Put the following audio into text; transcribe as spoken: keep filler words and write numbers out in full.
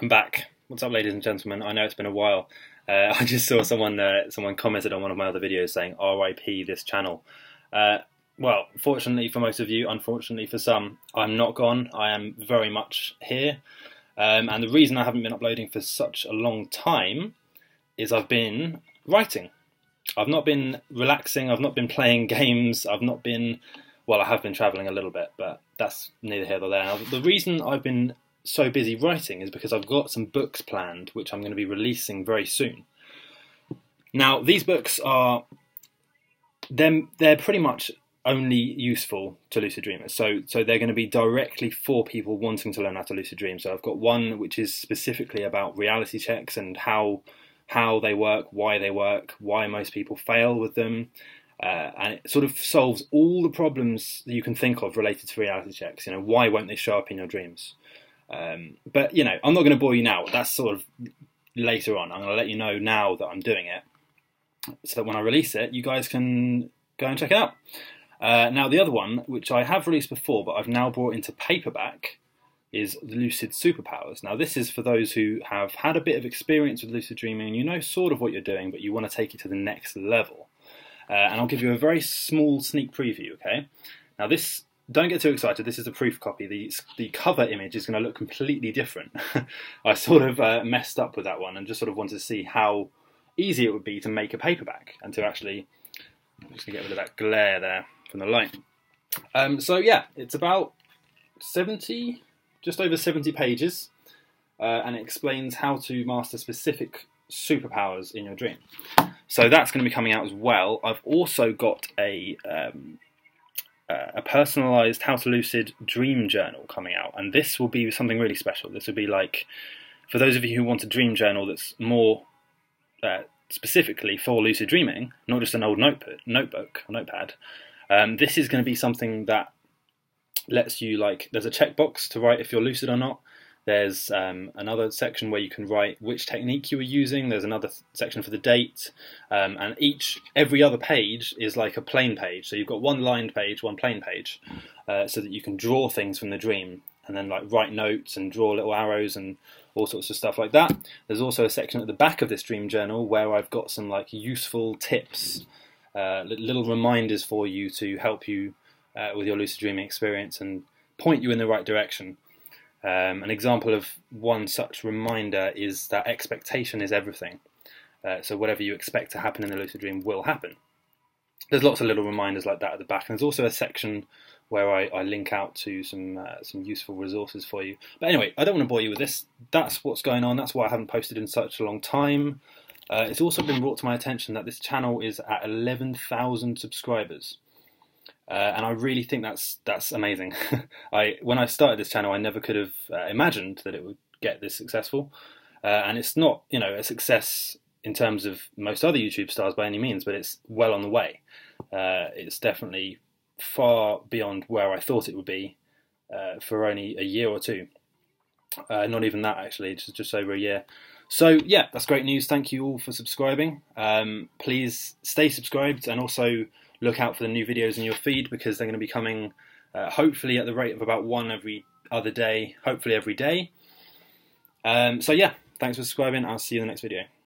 I'm back. What's up, ladies and gentlemen? I know it's been a while. Uh, I just saw someone uh, someone commented on one of my other videos saying R I P this channel. Uh, well, fortunately for most of you, unfortunately for some, I'm not gone. I am very much here. Um, and the reason I haven't been uploading for such a long time is I've been writing. I've not been relaxing, I've not been playing games, I've not been... Well, I have been travelling a little bit, but that's neither here nor there. Now, the reason I've been so busy writing is because I've got some books planned, which I'm going to be releasing very soon. Now, these books are... They're, they're pretty much only useful to lucid dreamers. So, so they're going to be directly for people wanting to learn how to lucid dream. So I've got one which is specifically about reality checks and how... how they work, why they work, why most people fail with them, uh, and it sort of solves all the problems that you can think of related to reality checks. You know, why won't they show up in your dreams? Um, but, you know, I'm not going to bore you now. That's sort of later on. I'm going to let you know now that I'm doing it, so that when I release it, you guys can go and check it out. Uh, now, the other one, which I have released before, but I've now brought into paperback, is Lucid Superpowers. Now this is for those who have had a bit of experience with lucid dreaming and you know sort of what you're doing, but you want to take it to the next level. Uh, and I'll give you a very small sneak preview, okay? Now this, don't get too excited, this is a proof copy. The, the cover image is going to look completely different. I sort of uh, messed up with that one and just sort of wanted to see how easy it would be to make a paperback and to actually, I'm just going to get rid of that glare there from the light. Um, so yeah, it's about seventy... just over seventy pages, uh, and it explains how to master specific superpowers in your dream. So that's going to be coming out as well. I've also got a um, uh, a personalised How to Lucid Dream Journal coming out, and this will be something really special. This will be like, for those of you who want a dream journal that's more uh, specifically for lucid dreaming, not just an old notebook, notebook or notepad, um, this is going to be something that lets you, like, there's a checkbox to write if you're lucid or not. There's um, another section where you can write which technique you were using. There's another section for the date, um, and each every other page is like a plain page. So you've got one lined page, one plain page, uh, so that you can draw things from the dream and then like write notes and draw little arrows and all sorts of stuff like that. There's also a section at the back of this dream journal where I've got some like useful tips, uh, little reminders for you to help you Uh, with your lucid dreaming experience and point you in the right direction. Um, an example of one such reminder is that expectation is everything. Uh, so whatever you expect to happen in the lucid dream will happen. There's lots of little reminders like that at the back, and there's also a section where I, I link out to some uh, some useful resources for you. But anyway, I don't want to bore you with this. That's what's going on. That's why I haven't posted in such a long time. Uh, it's also been brought to my attention that this channel is at eleven thousand subscribers. Uh, and I really think that's that's amazing. I when I started this channel, I never could have uh, imagined that it would get this successful. Uh, and it's not, you know, a success in terms of most other YouTube stars by any means, but it's well on the way. Uh, it's definitely far beyond where I thought it would be uh, for only a year or two. Uh, not even that, actually, just, just over a year. So, yeah, that's great news. Thank you all for subscribing. Um, please stay subscribed and also... look out for the new videos in your feed, because they're going to be coming uh, hopefully at the rate of about one every other day, hopefully every day. Um, so yeah, thanks for subscribing. I'll see you in the next video.